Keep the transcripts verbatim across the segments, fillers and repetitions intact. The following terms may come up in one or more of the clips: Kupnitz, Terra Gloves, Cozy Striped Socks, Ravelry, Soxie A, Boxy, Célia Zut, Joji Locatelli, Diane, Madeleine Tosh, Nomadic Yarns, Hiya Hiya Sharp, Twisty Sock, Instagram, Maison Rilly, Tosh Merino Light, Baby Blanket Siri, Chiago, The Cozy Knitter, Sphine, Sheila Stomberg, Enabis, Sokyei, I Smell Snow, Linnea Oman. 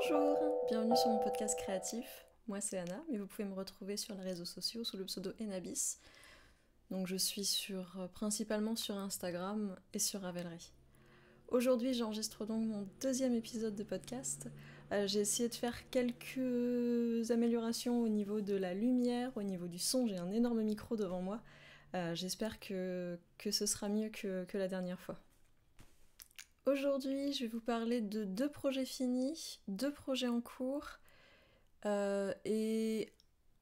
Bonjour, bienvenue sur mon podcast créatif. Moi c'est Anna, mais vous pouvez me retrouver sur les réseaux sociaux sous le pseudo Enabis. Donc je suis sur, principalement sur Instagram et sur Ravelry. Aujourd'hui j'enregistre donc mon deuxième épisode de podcast. Euh, j'ai essayé de faire quelques améliorations au niveau de la lumière, au niveau du son, j'ai un énorme micro devant moi. Euh, j'espère que, que ce sera mieux que, que la dernière fois. Aujourd'hui, je vais vous parler de deux projets finis, deux projets en cours euh, et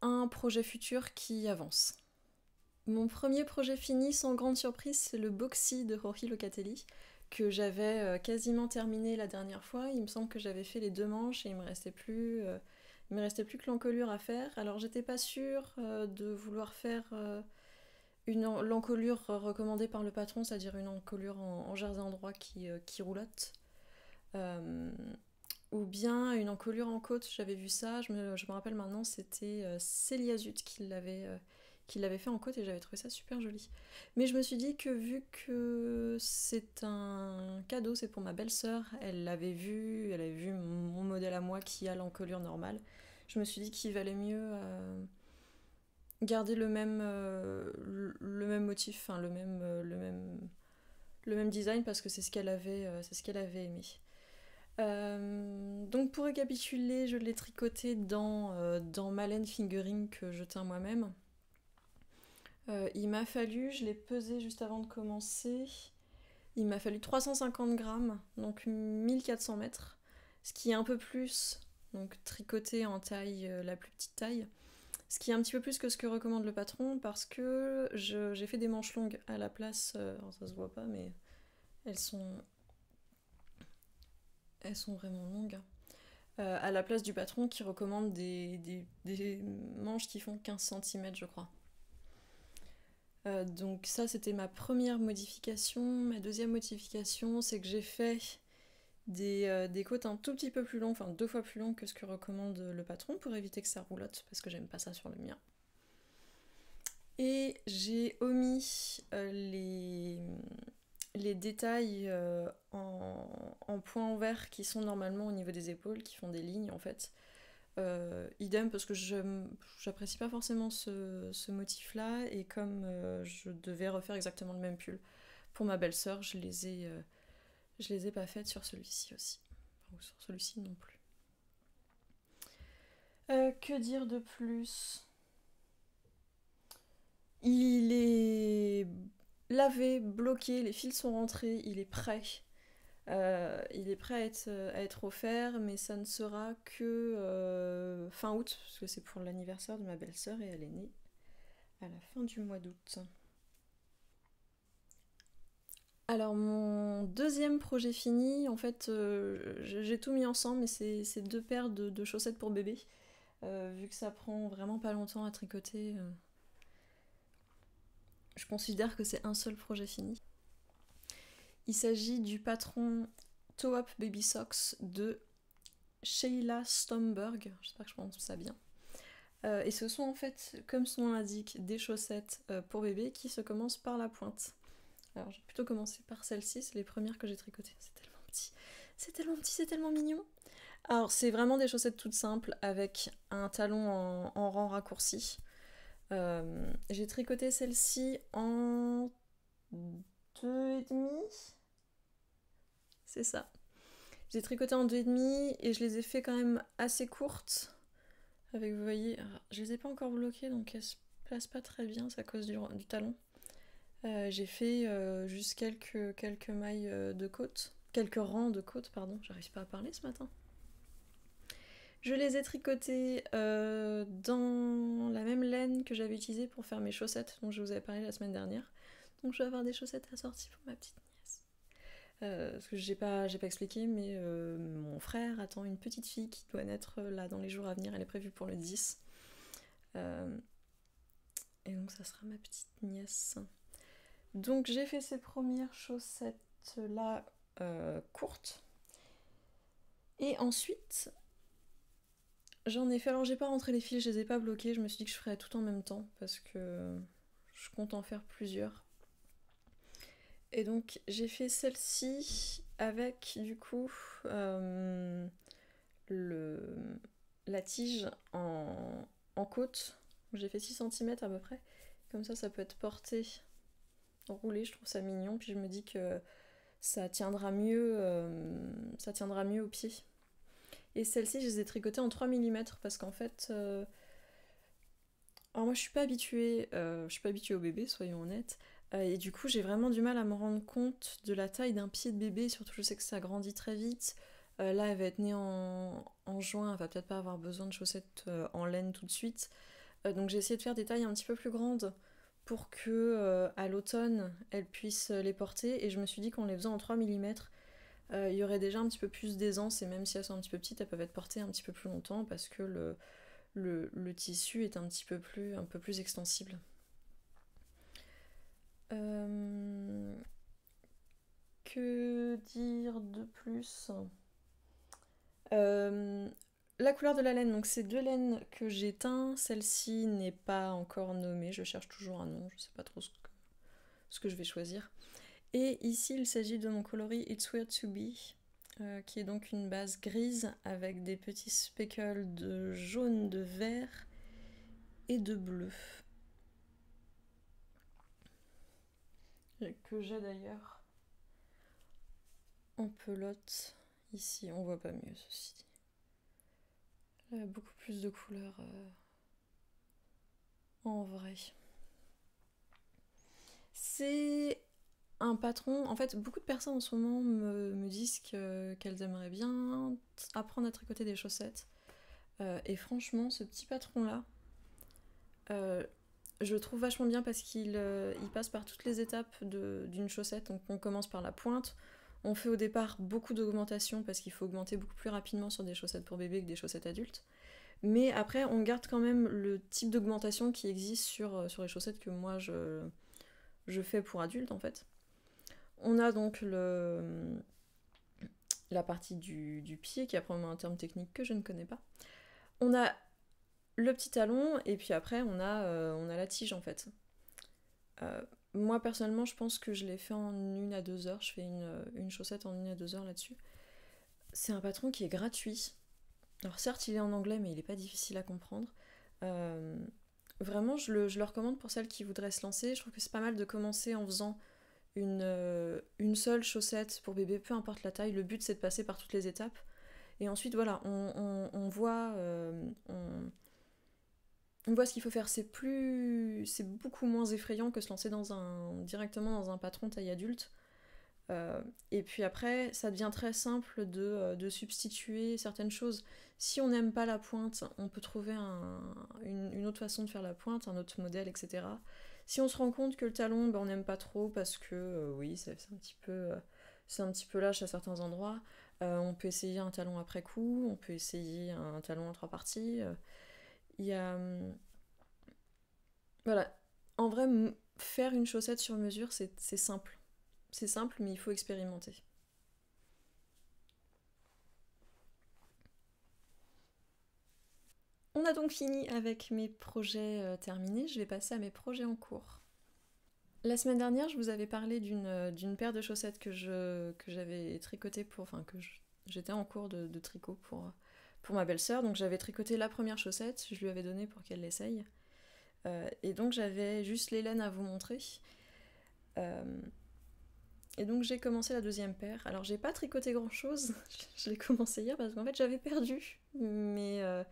un projet futur qui avance. Mon premier projet fini, sans grande surprise, c'est le boxy de Joji Locatelli que j'avais quasiment terminé la dernière fois. Il me semble que j'avais fait les deux manches et il me restait plus, euh, il me restait plus que l'encolure à faire. Alors j'étais pas sûre euh, de vouloir faire euh, l'encolure recommandée par le patron, c'est-à-dire une encolure en, en jersey en droit qui, euh, qui roulotte. Euh, ou bien une encolure en côte, j'avais vu ça, je me, je me rappelle maintenant, c'était euh, Célia Zut qui l'avait euh, qui l'avait fait en côte et j'avais trouvé ça super joli. Mais je me suis dit que vu que c'est un cadeau, c'est pour ma belle-sœur, elle l'avait vu, elle avait vu mon modèle à moi qui a l'encolure normale, je me suis dit qu'il valait mieux... Euh, garder le même, euh, le même motif, enfin le même, euh, le même, le même design parce que c'est ce qu'elle avait, euh, c'est ce qu'elle avait aimé. Euh, donc pour récapituler, je l'ai tricoté dans, euh, dans ma laine fingering que je teins moi-même. Euh, il m'a fallu, je l'ai pesé juste avant de commencer, il m'a fallu trois cent cinquante grammes, donc mille quatre cents mètres, ce qui est un peu plus, donc tricoté en taille, euh, la plus petite taille. Ce qui est un petit peu plus que ce que recommande le patron parce que j'ai fait des manches longues à la place, euh, ça se voit pas mais elles sont, elles sont vraiment longues, euh, à la place du patron qui recommande des, des, des manches qui font quinze centimètres je crois. Euh, donc ça c'était ma première modification. Ma deuxième modification c'est que j'ai fait Des, euh, des côtes un tout petit peu plus longues, enfin deux fois plus longues que ce que recommande le patron pour éviter que ça roulotte parce que j'aime pas ça sur le mien. Et j'ai omis euh, les, les détails euh, en, en points en vert qui sont normalement au niveau des épaules, qui font des lignes en fait. Euh, idem parce que j'apprécie pas forcément ce, ce motif là et comme euh, je devais refaire exactement le même pull pour ma belle-sœur, je les ai... Euh, Je les ai pas faites sur celui-ci aussi. Ou sur celui-ci non plus. Euh, que dire de plus? Il est lavé, bloqué, les fils sont rentrés, il est prêt. Euh, il est prêt à être, à être offert, mais ça ne sera que euh, fin août, parce que c'est pour l'anniversaire de ma belle-sœur et elle est née à la fin du mois d'août. Alors mon deuxième projet fini, en fait euh, j'ai tout mis ensemble mais c'est deux paires de, de chaussettes pour bébé, euh, vu que ça prend vraiment pas longtemps à tricoter, euh, je considère que c'est un seul projet fini. Il s'agit du patron Toe Up Baby Socks de Sheila Stomberg, j'espère que je prononce ça bien. Euh, et ce sont en fait, comme son nom l'indique, des chaussettes euh, pour bébé qui se commencent par la pointe. Alors j'ai plutôt commencé par celle-ci, c'est les premières que j'ai tricotées, c'est tellement petit, c'est tellement petit, c'est tellement mignon. Alors c'est vraiment des chaussettes toutes simples avec un talon en, en rang raccourci. Euh, j'ai tricoté celle-ci en deux et demi, c'est ça. J'ai tricoté en deux et demi et je les ai fait quand même assez courtes. Avec vous voyez, je les ai pas encore bloquées donc elles se placent pas très bien, c'est à cause du, du talon. Euh, j'ai fait euh, juste quelques, quelques mailles euh, de côte, quelques rangs de côte, pardon, j'arrive pas à parler ce matin. Je les ai tricotées euh, dans la même laine que j'avais utilisée pour faire mes chaussettes, dont je vous avais parlé la semaine dernière. Donc je vais avoir des chaussettes assorties pour ma petite nièce. Euh, ce que j'ai pas, j'ai pas expliqué, mais euh, mon frère attend une petite fille qui doit naître là dans les jours à venir, elle est prévue pour le dix. Euh, et donc ça sera ma petite nièce. Donc j'ai fait ces premières chaussettes là euh, courtes et ensuite j'en ai fait, alors j'ai pas rentré les fils, je les ai pas bloqués, je me suis dit que je ferais tout en même temps parce que je compte en faire plusieurs et donc j'ai fait celle-ci avec du coup euh, le, la tige en, en côte. J'ai fait six centimètres à peu près. Comme ça, ça peut être porté, roulé. Je trouve ça mignon. Puis je me dis que ça tiendra mieux, euh, ça tiendra mieux aux pieds. Et celle-ci, je les ai tricotées en trois millimètres parce qu'en fait... Euh, alors moi, je suis pas habituée, euh, je suis pas habituée au bébé, soyons honnêtes. Euh, et du coup, j'ai vraiment du mal à me rendre compte de la taille d'un pied de bébé. Surtout, je sais que ça grandit très vite. Euh, là, elle va être née en, en juin. Elle va peut-être pas avoir besoin de chaussettes euh, en laine tout de suite. Euh, donc j'ai essayé de faire des tailles un petit peu plus grandes pour que euh, à l'automne, elle puisse les porter. Et je me suis dit qu'en les faisant en trois millimètres, euh, il y aurait déjà un petit peu plus d'aisance. Et même si elles sont un petit peu petites, elles peuvent être portées un petit peu plus longtemps parce que le... Le, le tissu est un petit peu plus, un peu plus extensible. Euh, que dire de plus? euh, La couleur de la laine, donc c'est deux laines que j'ai teintes. Celle-ci n'est pas encore nommée, je cherche toujours un nom, je ne sais pas trop ce que, ce que je vais choisir. Et ici, il s'agit de mon coloris It's Weird to Be. Euh, qui est donc une base grise avec des petits speckles de jaune, de vert et de bleu. Et que j'ai d'ailleurs en pelote ici, on voit pas mieux ceci. Là, il y a beaucoup plus de couleurs euh, en vrai. C'est... un patron, en fait beaucoup de personnes en ce moment me, me disent qu'elles qu'elles aimeraient bien apprendre à tricoter des chaussettes euh, et franchement ce petit patron là euh, je le trouve vachement bien parce qu'il euh, il passe par toutes les étapes d'une chaussette. Donc on commence par la pointe, on fait au départ beaucoup d'augmentation parce qu'il faut augmenter beaucoup plus rapidement sur des chaussettes pour bébé que des chaussettes adultes, mais après on garde quand même le type d'augmentation qui existe sur, sur les chaussettes que moi je, je fais pour adultes en fait. On a donc le, la partie du, du pied, qui a probablement un terme technique que je ne connais pas. On a le petit talon, et puis après, on a, euh, on a la tige, en fait. Euh, moi, personnellement, je pense que je l'ai fait en une à deux heures. Je fais une, une chaussette en une à deux heures là-dessus. C'est un patron qui est gratuit. Alors certes, il est en anglais, mais il n'est pas difficile à comprendre. Euh, vraiment, je le, je le recommande pour celles qui voudraient se lancer. Je trouve que c'est pas mal de commencer en faisant... Une, une seule chaussette pour bébé, peu importe la taille, le but c'est de passer par toutes les étapes. Et ensuite voilà, on, on, on voit euh, on, on voit ce qu'il faut faire. C'est plus, c'est beaucoup moins effrayant que se lancer dans un, directement dans un patron taille adulte. Euh, et puis après, ça devient très simple de, de substituer certaines choses. Si on n'aime pas la pointe, on peut trouver un, une, une autre façon de faire la pointe, un autre modèle, et cetera. Si on se rend compte que le talon, ben on n'aime pas trop parce que euh, oui, c'est un petit peu, euh, c'est un petit peu lâche à certains endroits, euh, on peut essayer un talon après coup, on peut essayer un talon en trois parties. Il euh, y a... Voilà. En vrai, faire une chaussette sur mesure, c'est simple. C'est simple, mais il faut expérimenter. On a donc fini avec mes projets euh, terminés, je vais passer à mes projets en cours. La semaine dernière, je vous avais parlé d'une euh, paire de chaussettes que je que j'avais tricotée pour... Enfin, que j'étais en cours de, de tricot pour, pour ma belle-sœur. Donc j'avais tricoté la première chaussette, je lui avais donnée pour qu'elle l'essaye. Euh, et donc j'avais juste les laines à vous montrer. Euh, et donc j'ai commencé la deuxième paire. Alors j'ai pas tricoté grand-chose, je l'ai commencé hier parce qu'en fait j'avais perdu, mais... Euh,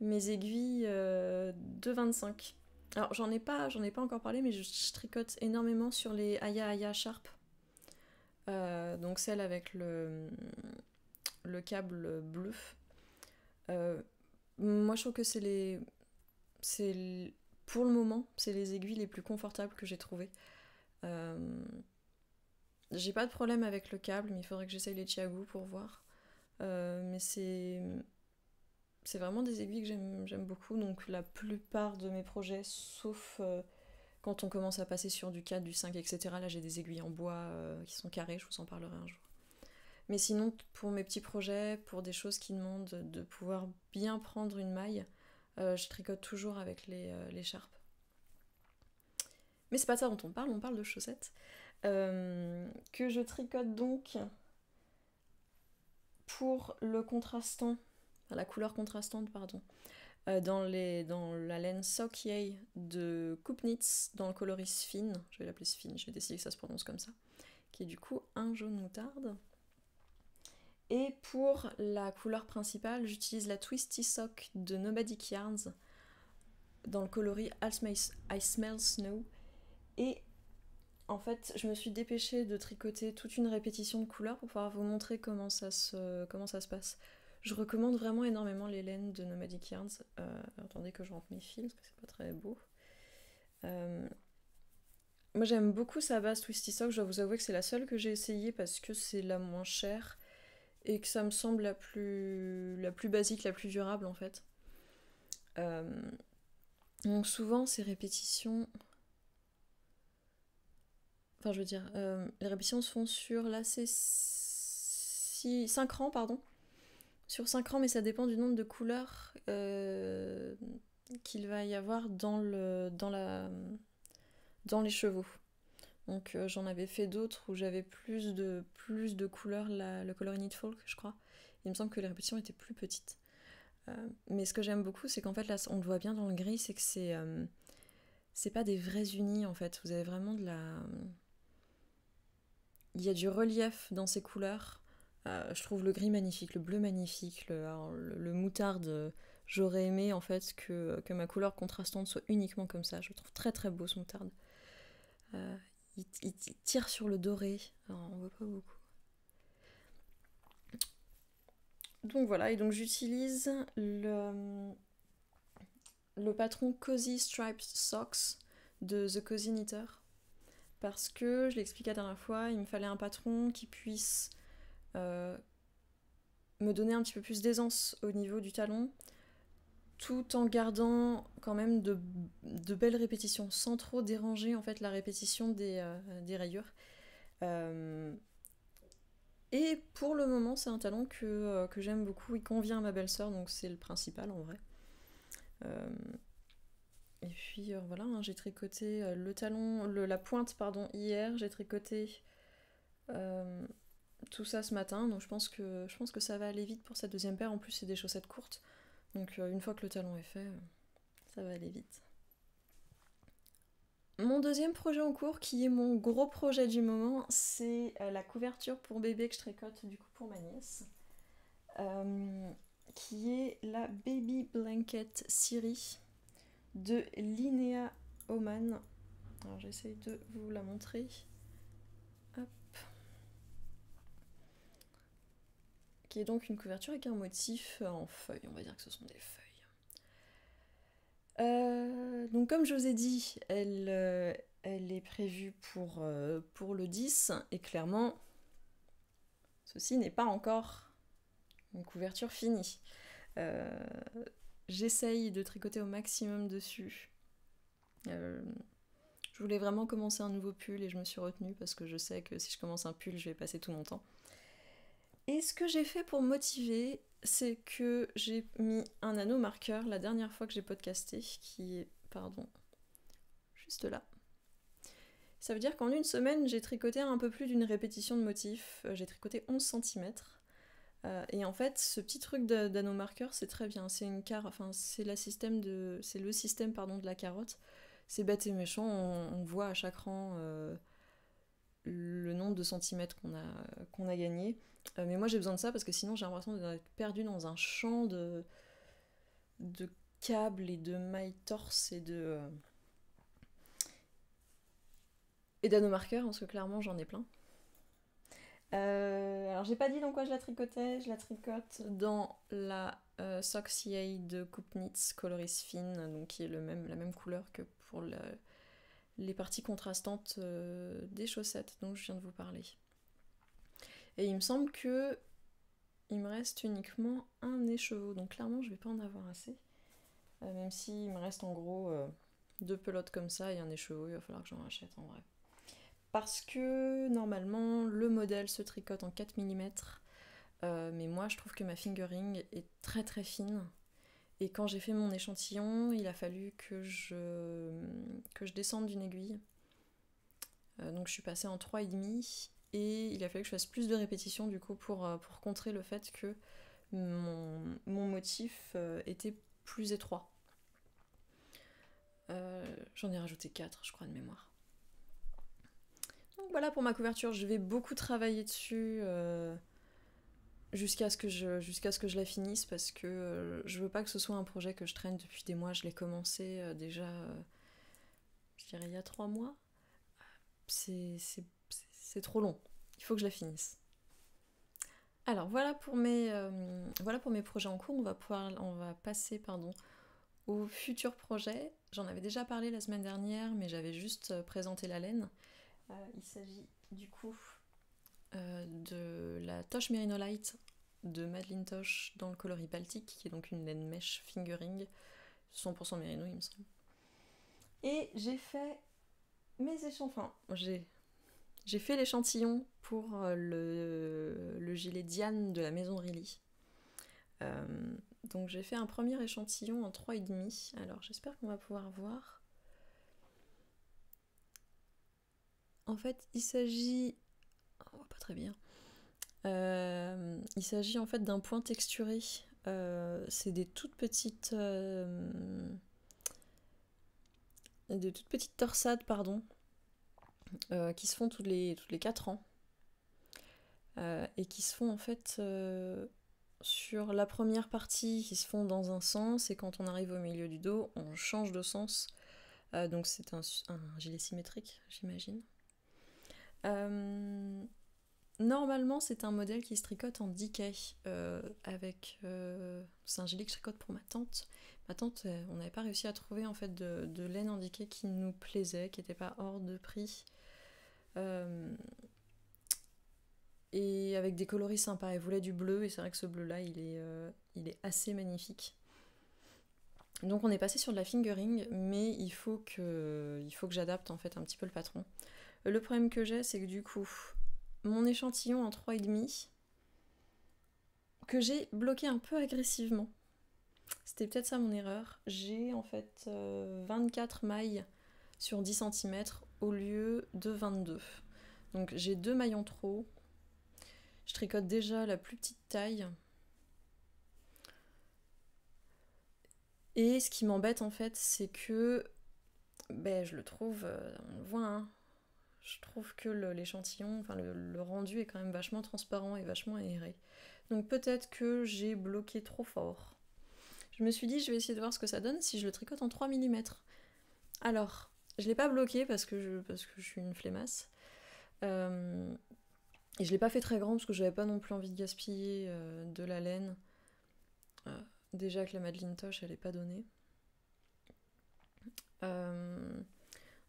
mes aiguilles euh, de vingt-cinq. Alors j'en ai pas, j'en ai pas encore parlé, mais je, je tricote énormément sur les Hiya Hiya Sharp. Euh, donc celle avec le, le câble bleu. Euh, moi je trouve que c'est les, c'est pour le moment, c'est les aiguilles les plus confortables que j'ai trouvées. Euh, j'ai pas de problème avec le câble, mais il faudrait que j'essaye les Chiago pour voir. Euh, mais c'est... C'est vraiment des aiguilles que j'aime beaucoup, donc la plupart de mes projets, sauf euh, quand on commence à passer sur du quatre, du cinq, et cetera. Là j'ai des aiguilles en bois euh, qui sont carrées, je vous en parlerai un jour. Mais sinon, pour mes petits projets, pour des choses qui demandent de pouvoir bien prendre une maille, euh, je tricote toujours avec les, euh, les Sharp. Mais c'est pas ça dont on parle, on parle de chaussettes. Euh, que je tricote donc pour le contrastant enfin, la couleur contrastante, pardon, euh, dans, les, dans la laine Sokyei de Kupnitz, dans le coloris Sphine, je vais l'appeler Sphine, je vais décider que ça se prononce comme ça, qui est du coup un jaune moutarde. Et pour la couleur principale, j'utilise la Twisty Sock de Nomadic Yarns, dans le coloris I Smell Snow. Et en fait, je me suis dépêchée de tricoter toute une répétition de couleurs pour pouvoir vous montrer comment ça se, comment ça se passe. Je recommande vraiment énormément les laines de Nomadic Yarns. Euh, attendez que je rentre mes fils, parce que c'est pas très beau. Euh, moi j'aime beaucoup sa base Twisty Sock, je dois vous avouer que c'est la seule que j'ai essayée parce que c'est la moins chère et que ça me semble la plus, la plus basique, la plus durable en fait. Euh, donc souvent ces répétitions... Enfin je veux dire, euh, les répétitions se font sur là c'est cinq rangs, pardon. Sur cinq rangs, mais ça dépend du nombre de couleurs euh, qu'il va y avoir dans, le, dans, la, dans les chevaux. Donc euh, j'en avais fait d'autres où j'avais plus de, plus de couleurs, la, le coloris Knitful, je crois. Il me semble que les répétitions étaient plus petites. Euh, mais ce que j'aime beaucoup, c'est qu'en fait là, on le voit bien dans le gris, c'est que c'est euh, c'est pas des vrais unis en fait. Vous avez vraiment de la... Il y a du relief dans ces couleurs. Euh, je trouve le gris magnifique, le bleu magnifique, le, alors, le, le moutarde. J'aurais aimé en fait que, que ma couleur contrastante soit uniquement comme ça. Je le trouve très très beau ce moutarde. Euh, il, il, il tire sur le doré. Alors, on voit pas beaucoup. Donc voilà, et donc j'utilise le, le patron Cozy Striped Socks de The Cozy Knitter. Parce que, je l'expliquais la dernière fois, il me fallait un patron qui puisse euh, me donner un petit peu plus d'aisance au niveau du talon, tout en gardant quand même de, de belles répétitions, sans trop déranger en fait la répétition des, euh, des rayures. Euh, et pour le moment, c'est un talon que, euh, que j'aime beaucoup, il convient à ma belle-sœur, donc c'est le principal en vrai. Euh, Et puis euh, voilà, hein, j'ai tricoté euh, le talon, le, la pointe pardon, hier, j'ai tricoté euh, tout ça ce matin, donc je pense, que, je pense que ça va aller vite pour cette deuxième paire, en plus c'est des chaussettes courtes, donc euh, une fois que le talon est fait, euh, ça va aller vite. Mon deuxième projet en cours, qui est mon gros projet du moment, c'est euh, la couverture pour bébé que je tricote du coup pour ma nièce, euh, qui est la Baby Blanket Siri de Linnea Oman. Alors j'essaye de vous la montrer. Hop. Qui est donc une couverture avec un motif en feuilles. On va dire que ce sont des feuilles. Euh, donc comme je vous ai dit, elle, euh, elle est prévue pour, euh, pour le dix. Et clairement, ceci n'est pas encore une couverture finie. Euh, J'essaye de tricoter au maximum dessus. Euh, je voulais vraiment commencer un nouveau pull et je me suis retenue parce que je sais que si je commence un pull, je vais passer tout mon temps. Et ce que j'ai fait pour motiver, c'est que j'ai mis un anneau marqueur la dernière fois que j'ai podcasté, qui est, pardon, juste là. Ça veut dire qu'en une semaine, j'ai tricoté un peu plus d'une répétition de motifs. J'ai tricoté onze centimètres. Euh, et en fait, ce petit truc d'anneau marqueur, c'est très bien. C'est une car... enfin, c'est le système de, c'est le système pardon, de la carotte. C'est bête et méchant. On, on voit à chaque rang euh, le nombre de centimètres qu'on a, qu'on a gagné. Euh, mais moi, j'ai besoin de ça parce que sinon, j'ai l'impression d'être perdue dans un champ de, de câbles et de mailles torse et de et d'anneau marqueur, parce que clairement, j'en ai plein. Euh, alors j'ai pas dit dans quoi je la tricotais, je la tricote dans la euh, Soxie A de Kupnitz coloris fine, donc qui est le même, la même couleur que pour le, les parties contrastantes euh, des chaussettes dont je viens de vous parler. Et il me semble que il me reste uniquement un écheveau, donc clairement je vais pas en avoir assez, euh, même s'il me reste en gros euh, deux pelotes comme ça et un écheveau, il va falloir que j'en rachète en vrai. Parce que normalement le modèle se tricote en quatre millimètres, euh, mais moi je trouve que ma fingering est très très fine, et quand j'ai fait mon échantillon, il a fallu que je, que je descende d'une aiguille, euh, donc je suis passée en trois virgule cinq, et il a fallu que je fasse plus de répétitions du coup pour, pour contrer le fait que mon, mon motif euh, était plus étroit. Euh, J'en ai rajouté quatre, je crois, de mémoire. Donc voilà pour ma couverture, je vais beaucoup travailler dessus euh, jusqu'à ce que je, jusqu'à ce que je la finisse, parce que euh, je veux pas que ce soit un projet que je traîne depuis des mois. Je l'ai commencé euh, déjà, euh, je dirais il y a trois mois. C'est trop long, il faut que je la finisse. Alors voilà pour mes, euh, voilà pour mes projets en cours. On va, pouvoir, on va passer pardon, aux futurs projets. J'en avais déjà parlé la semaine dernière, mais j'avais juste présenté la laine. Euh, il s'agit du coup euh, de la Tosh Merino Light de Madeleine Tosh dans le coloris baltique, qui est donc une laine mèche fingering, cent pour cent Merino il me semble. Et j'ai fait mes échantillons, enfin j'ai fait l'échantillon pour le, le gilet Diane de la Maison Rilly. Euh, donc j'ai fait un premier échantillon en trois et demi, alors j'espère qu'on va pouvoir voir. En fait, il s'agit... Oh, pas très bien. Euh, il s'agit en fait d'un point texturé. Euh, c'est des toutes petites... Euh, des toutes petites torsades, pardon, euh, qui se font tous les, tous les quatre ans. Euh, et qui se font en fait euh, sur la première partie, qui se font dans un sens, et quand on arrive au milieu du dos, on change de sens. Euh, donc c'est un, un gilet symétrique, j'imagine. Euh, normalement c'est un modèle qui se tricote en dix K euh, avec euh, c'est un gilet que je tricote pour ma tante ma tante euh, on n'avait pas réussi à trouver en fait de, de laine en dix K qui nous plaisait, qui n'était pas hors de prix euh, et avec des coloris sympas. Elle voulait du bleu et c'est vrai que ce bleu là il est, euh, il est assez magnifique. Donc on est passé sur de la fingering, mais il faut que, il faut que j'adapte en fait un petit peu le patron. Le problème que j'ai, c'est que du coup, mon échantillon en trois et demi, que j'ai bloqué un peu agressivement, c'était peut-être ça mon erreur, j'ai en fait euh, vingt-quatre mailles sur dix centimètres au lieu de vingt-deux. Donc j'ai deux mailles en trop, je tricote déjà la plus petite taille, et ce qui m'embête en fait, c'est que, ben je le trouve, on le voit hein, je trouve que l'échantillon, enfin le, le rendu est quand même vachement transparent et vachement aéré. Donc peut-être que j'ai bloqué trop fort. Je me suis dit, je vais essayer de voir ce que ça donne si je le tricote en trois millimètres. Alors, je ne l'ai pas bloqué parce que je, parce que je suis une flemmasse. Euh, et je ne l'ai pas fait très grand parce que je n'avais pas non plus envie de gaspiller euh, de la laine. Euh, déjà que la Madeleine Tosh, elle n'est pas donnée. Euh...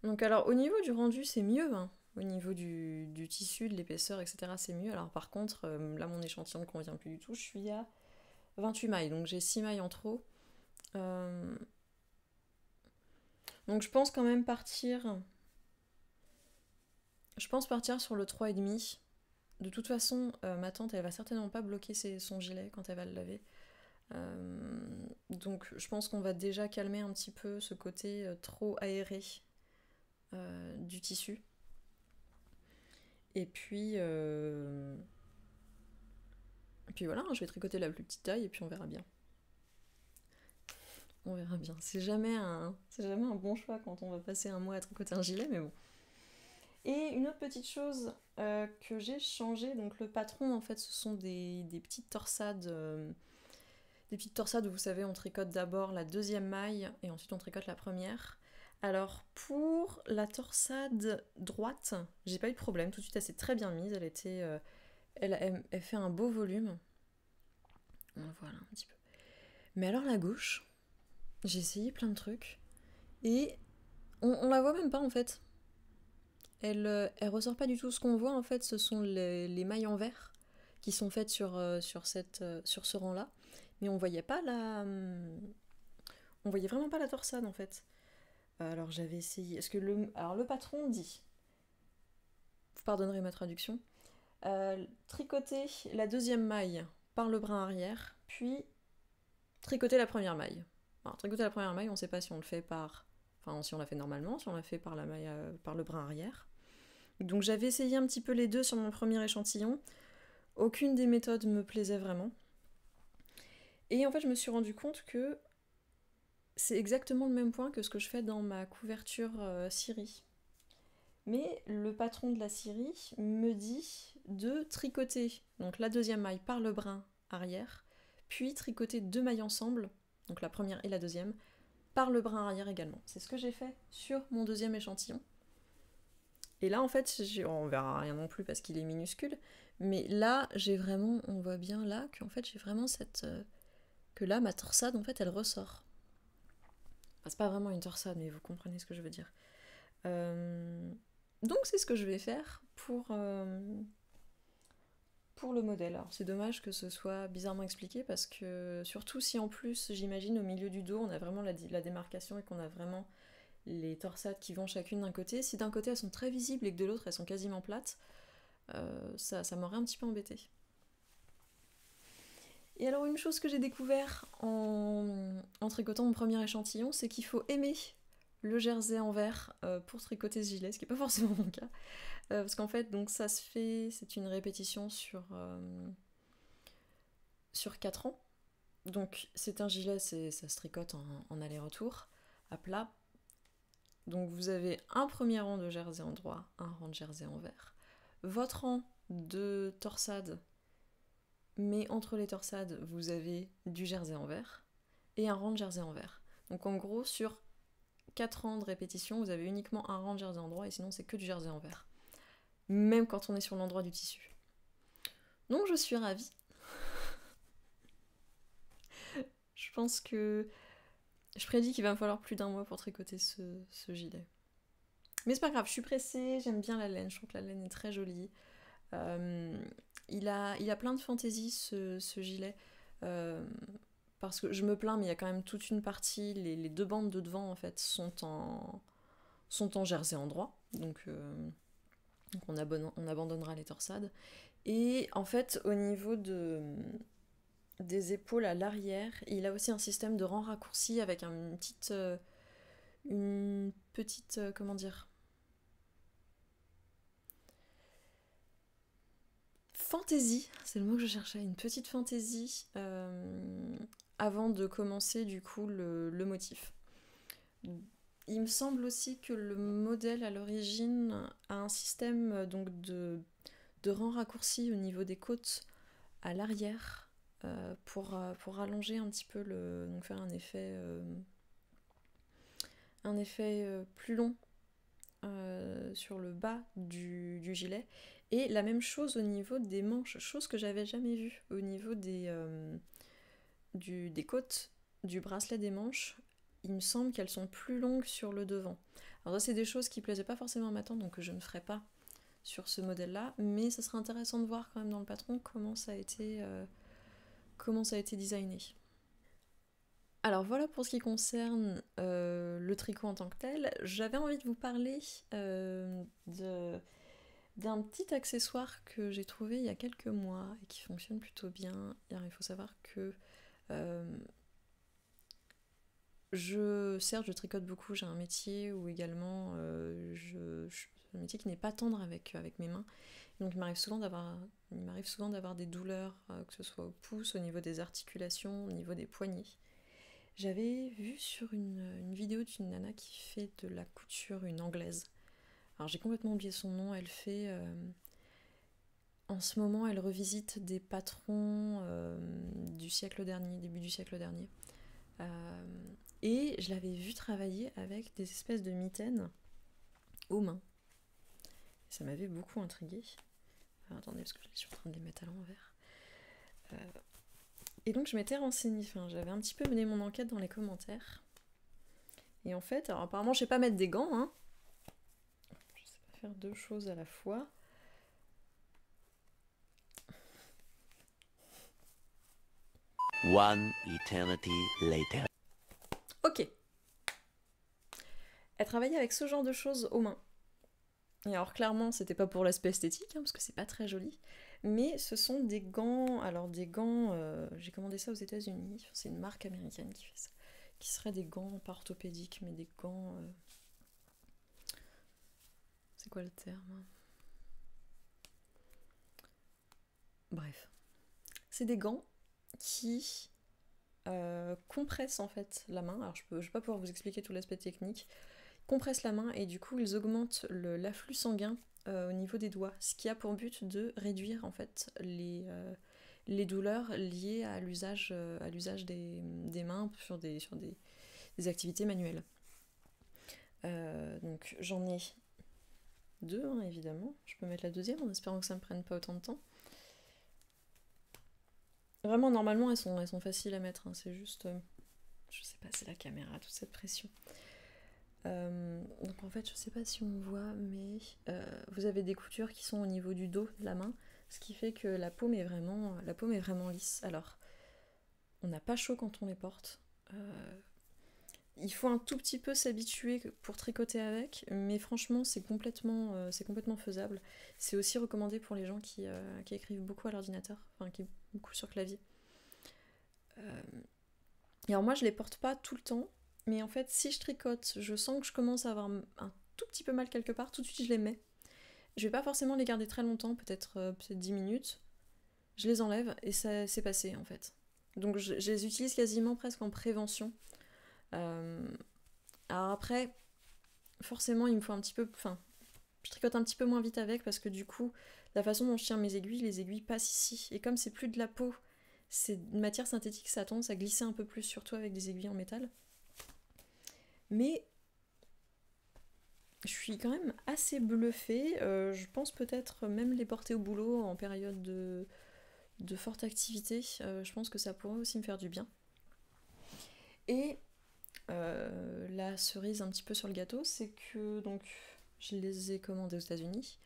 Donc alors au niveau du rendu c'est mieux, hein. Au niveau du, du tissu, de l'épaisseur, et cetera c'est mieux. Alors par contre, euh, là mon échantillon ne convient plus du tout, je suis à vingt-huit mailles, donc j'ai six mailles en trop. Euh... Donc je pense quand même partir... Je pense partir sur le trois et demi. De toute façon, euh, ma tante elle va certainement pas bloquer ses, son gilet quand elle va le laver. Euh... Donc je pense qu'on va déjà calmer un petit peu ce côté euh, trop aéré. Euh, du tissu. Et puis euh... et puis voilà, je vais tricoter la plus petite taille et puis on verra bien. On verra bien. C'est jamais un c'est jamais un bon choix quand on va passer un mois à tricoter un gilet, mais bon. Et une autre petite chose euh, que j'ai changé, donc le patron en fait, ce sont des, des petites torsades euh... des petites torsades où vous savez on tricote d'abord la deuxième maille et ensuite on tricote la première. Alors pour la torsade droite, j'ai pas eu de problème, tout de suite elle s'est très bien mise, elle était, euh, elle, elle, elle fait un beau volume, on la voit là un petit peu. Mais alors la gauche, j'ai essayé plein de trucs et on, on la voit même pas en fait. Elle, euh, elle ressort pas du tout. Ce qu'on voit en fait, ce sont les, les mailles en vert qui sont faites sur, euh, sur, cette, euh, sur ce rang là, mais on voyait pas la, euh, on voyait vraiment pas la torsade en fait. Alors j'avais essayé, est-ce que le, alors le patron dit, vous pardonnerez ma traduction, euh, tricoter la deuxième maille par le brin arrière, puis tricoter la première maille. Alors tricoter la première maille, on ne sait pas si on le fait par, enfin si on la fait normalement, si on la fait par la maille, euh, par le brin arrière. Donc j'avais essayé un petit peu les deux sur mon premier échantillon, aucune des méthodes me plaisait vraiment. Et en fait, je me suis rendu compte que c'est exactement le même point que ce que je fais dans ma couverture euh, Siri. Mais le patron de la Siri me dit de tricoter donc la deuxième maille par le brin arrière, puis tricoter deux mailles ensemble, donc la première et la deuxième, par le brin arrière également. C'est ce que j'ai fait sur mon deuxième échantillon. Et là, en fait, on verra rien non plus parce qu'il est minuscule, mais là, j'ai vraiment, on voit bien là, qu'en fait, j'ai vraiment cette... Euh, que là, ma torsade, en fait, elle ressort. Enfin, c'est pas vraiment une torsade, mais vous comprenez ce que je veux dire. Euh, donc, c'est ce que je vais faire pour, euh, pour le modèle. Alors, c'est dommage que ce soit bizarrement expliqué, parce que, surtout si en plus, j'imagine, au milieu du dos, on a vraiment la, la démarcation et qu'on a vraiment... les torsades qui vont chacune d'un côté, si d'un côté elles sont très visibles et que de l'autre elles sont quasiment plates, euh, ça, ça m'aurait un petit peu embêtée. Et alors une chose que j'ai découvert en, en tricotant mon premier échantillon, c'est qu'il faut aimer le jersey en vert euh, pour tricoter ce gilet, ce qui n'est pas forcément mon cas, euh, parce qu'en fait donc ça se fait, c'est une répétition sur, euh, sur quatre ans, donc c'est un gilet, ça se tricote en, en aller-retour, à plat. Donc vous avez un premier rang de jersey en droit, un rang de jersey en vert. Votre rang de torsade, mais entre les torsades, vous avez du jersey en vert et un rang de jersey en vert. Donc en gros, sur quatre rangs de répétition, vous avez uniquement un rang de jersey en droit et sinon c'est que du jersey en vert. Même quand on est sur l'endroit du tissu. Donc je suis ravie. Je pense que... je prédis qu'il va me falloir plus d'un mois pour tricoter ce, ce gilet. Mais c'est pas grave, je suis pressée, j'aime bien la laine, je trouve que la laine est très jolie. Euh, il, a, il a plein de fantaisies ce, ce gilet, euh, parce que je me plains, mais il y a quand même toute une partie, les, les deux bandes de devant en fait sont en, sont en jersey en droit, donc, euh, donc on, abonne, on abandonnera les torsades. Et en fait au niveau de... des épaules à l'arrière. Il a aussi un système de rang raccourci avec une petite... Euh, une petite... Euh, comment dire... fantaisie, c'est le mot que je cherchais. Une petite fantaisie euh, avant de commencer du coup le, le motif. Il me semble aussi que le modèle à l'origine a un système donc de, de rang raccourci au niveau des côtes à l'arrière. Euh, pour, euh, pour allonger un petit peu le... donc faire un effet... Euh, un effet euh, plus long euh, sur le bas du, du gilet. Et la même chose au niveau des manches, chose que j'avais jamais vue. Au niveau des, euh, du, des côtes, du bracelet des manches, il me semble qu'elles sont plus longues sur le devant. Alors ça c'est des choses qui ne plaisaient pas forcément à ma tante, donc je ne ferai pas sur ce modèle-là, mais ça serait intéressant de voir quand même dans le patron comment ça a été... Euh, comment ça a été designé. Alors voilà pour ce qui concerne euh, le tricot en tant que tel. J'avais envie de vous parler euh, d'un petit accessoire que j'ai trouvé il y a quelques mois et qui fonctionne plutôt bien. Alors, il faut savoir que euh, je, certes je tricote beaucoup, j'ai un métier où également euh, je, je, un métier qui n'est pas tendre avec, avec mes mains. Donc il m'arrive souvent d'avoir il m'arrive souvent d'avoir des douleurs, que ce soit au pouce, au niveau des articulations, au niveau des poignets. J'avais vu sur une, une vidéo d'une nana qui fait de la couture, une anglaise. Alors j'ai complètement oublié son nom, elle fait... Euh, en ce moment elle revisite des patrons euh, du siècle dernier, début du siècle dernier. Euh, et je l'avais vue travailler avec des espèces de mitaines aux mains. Ça m'avait beaucoup intriguée. Ah, attendez, parce que je suis en train de les mettre à l'envers. Euh, et donc je m'étais renseignée, enfin j'avais un petit peu mené mon enquête dans les commentaires. Et en fait, alors apparemment je sais pas mettre des gants, hein. Je sais pas faire deux choses à la fois. One eternity later. Ok. Elle travaillait avec ce genre de choses aux mains. Et alors clairement c'était pas pour l'aspect esthétique hein, parce que c'est pas très joli, mais ce sont des gants, alors des gants, euh, j'ai commandé ça aux États-Unis, enfin, c'est une marque américaine qui fait ça, qui seraient des gants pas orthopédiques mais des gants, euh... c'est quoi le terme? Bref, c'est des gants qui euh, compressent en fait la main. Alors je ne vais pas pouvoir vous expliquer tout l'aspect technique. Ils compressent la main et du coup ils augmentent l'afflux sanguin euh, au niveau des doigts, ce qui a pour but de réduire en fait les, euh, les douleurs liées à l'usage euh, à l'usage des, des mains sur des, sur des, des activités manuelles. Euh, donc j'en ai deux hein, évidemment, je peux mettre la deuxième en espérant que ça ne me prenne pas autant de temps. Vraiment normalement elles sont, elles sont faciles à mettre, hein. C'est juste, euh, je sais pas, c'est la caméra, toute cette pression. Euh, donc en fait je sais pas si on voit mais euh, vous avez des coutures qui sont au niveau du dos de la main, ce qui fait que la paume est vraiment, la paume est vraiment lisse. Alors on n'a pas chaud quand on les porte. Euh, Il faut un tout petit peu s'habituer pour tricoter avec, mais franchement c'est complètement, euh, c'est complètement faisable. C'est aussi recommandé pour les gens qui, euh, qui écrivent beaucoup à l'ordinateur, enfin qui beaucoup sur clavier. Euh... Et alors moi je les porte pas tout le temps, mais en fait si je tricote, je sens que je commence à avoir un tout petit peu mal quelque part, tout de suite je les mets. Je vais pas forcément les garder très longtemps, peut-être euh, peut-être dix minutes, je les enlève et ça c'est passé en fait. Donc je, je les utilise quasiment presque en prévention. Euh, alors après forcément il me faut un petit peu, enfin je tricote un petit peu moins vite avec parce que du coup la façon dont je tiens mes aiguilles, les aiguilles passent ici et comme c'est plus de la peau, c'est une matière synthétique, ça a tendance à glisser un peu plus, surtout avec des aiguilles en métal, mais je suis quand même assez bluffée. Euh, je pense peut-être même les porter au boulot en période de, de forte activité, euh, je pense que ça pourrait aussi me faire du bien. Et Euh, la cerise un petit peu sur le gâteau, c'est que donc je les ai commandés aux États-Unis.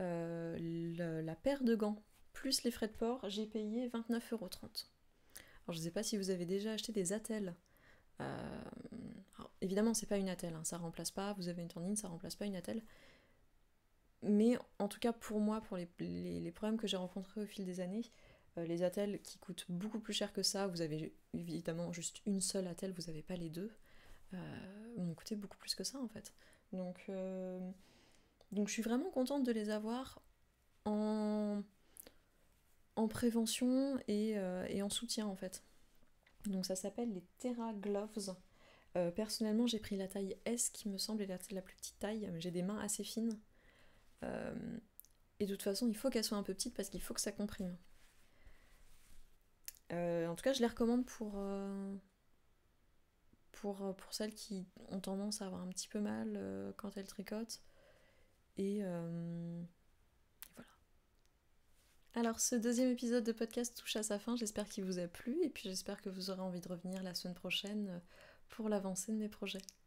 Euh, la, la paire de gants plus les frais de port, j'ai payé vingt-neuf euros trente. Alors je ne sais pas si vous avez déjà acheté des attelles. Euh, évidemment c'est pas une attelle, hein, ça remplace pas. Vous avez une tendine, ça remplace pas une attelle. Mais en tout cas pour moi, pour les, les, les problèmes que j'ai rencontrés au fil des années. Les attelles qui coûtent beaucoup plus cher que ça, vous avez évidemment juste une seule attelle, vous n'avez pas les deux, euh, m'ont coûté beaucoup plus que ça en fait. Donc, euh, donc je suis vraiment contente de les avoir en, en prévention et, euh, et en soutien en fait. Donc ça s'appelle les Terra Gloves. Euh, personnellement j'ai pris la taille S qui me semble est la, la plus petite taille, j'ai des mains assez fines. Euh, et de toute façon il faut qu'elles soient un peu petites parce qu'il faut que ça comprime. Euh, en tout cas, je les recommande pour, euh, pour, pour celles qui ont tendance à avoir un petit peu mal euh, quand elles tricotent. Et, euh, et voilà. Alors, ce deuxième épisode de podcast touche à sa fin. J'espère qu'il vous a plu. Et puis, j'espère que vous aurez envie de revenir la semaine prochaine pour l'avancée de mes projets.